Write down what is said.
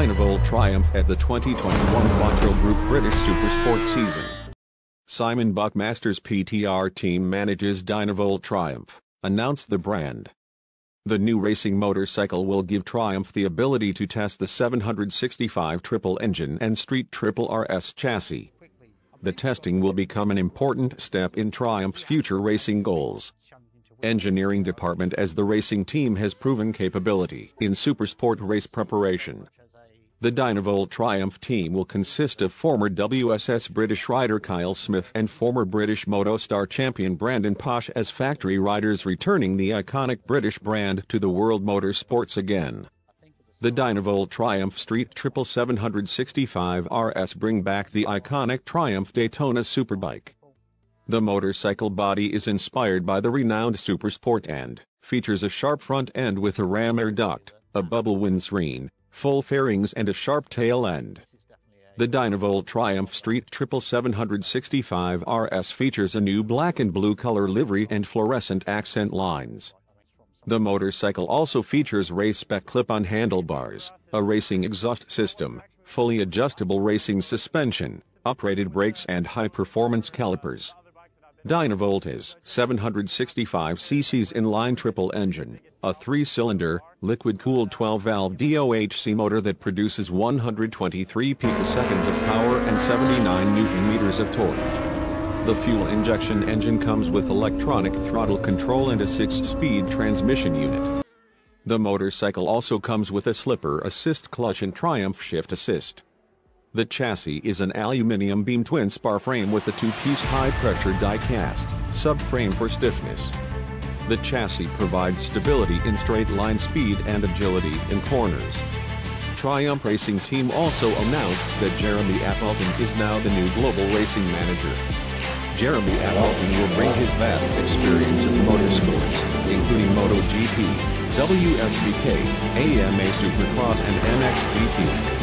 Dynavolt Triumph at the 2021 Quattro Group British Supersport season. Simon Buckmaster's PTR team manages Dynavolt Triumph, announced the brand. The new racing motorcycle will give Triumph the ability to test the 765 triple engine and Street Triple RS chassis. The testing will become an important step in Triumph's future racing goals. Engineering department, as the racing team has proven capability in supersport race preparation. The Dynavolt Triumph team will consist of former WSS British rider Kyle Smith and former British Moto Star champion Brandon Posh as factory riders, returning the iconic British brand to the world motorsports again. The Dynavolt Triumph Street Triple 765 RS bring back the iconic Triumph Daytona Superbike. The motorcycle body is inspired by the renowned Supersport and features a sharp front end with a ram air duct, a bubble windscreen, full fairings and a sharp tail end. The Dynavolt Triumph Street Triple 765 RS features a new black and blue color livery and fluorescent accent lines. The motorcycle also features race spec clip-on handlebars, a racing exhaust system, fully adjustable racing suspension, uprated brakes and high-performance calipers. Dynavolt is 765cc's inline triple engine, a 3-cylinder, liquid-cooled 12-valve DOHC motor that produces 123 picoseconds of power and 79 newton-meters of torque. The fuel injection engine comes with electronic throttle control and a 6-speed transmission unit. The motorcycle also comes with a slipper assist clutch and Triumph shift assist. The chassis is an aluminium beam twin spar frame with a 2-piece high-pressure die-cast subframe for stiffness. The chassis provides stability in straight-line speed and agility in corners. Triumph Racing Team also announced that Jeremy Atalton is now the new global racing manager. Jeremy Atalton will bring his vast experience in motorsports, including MotoGP, WSBK, AMA Supercross and MXGP.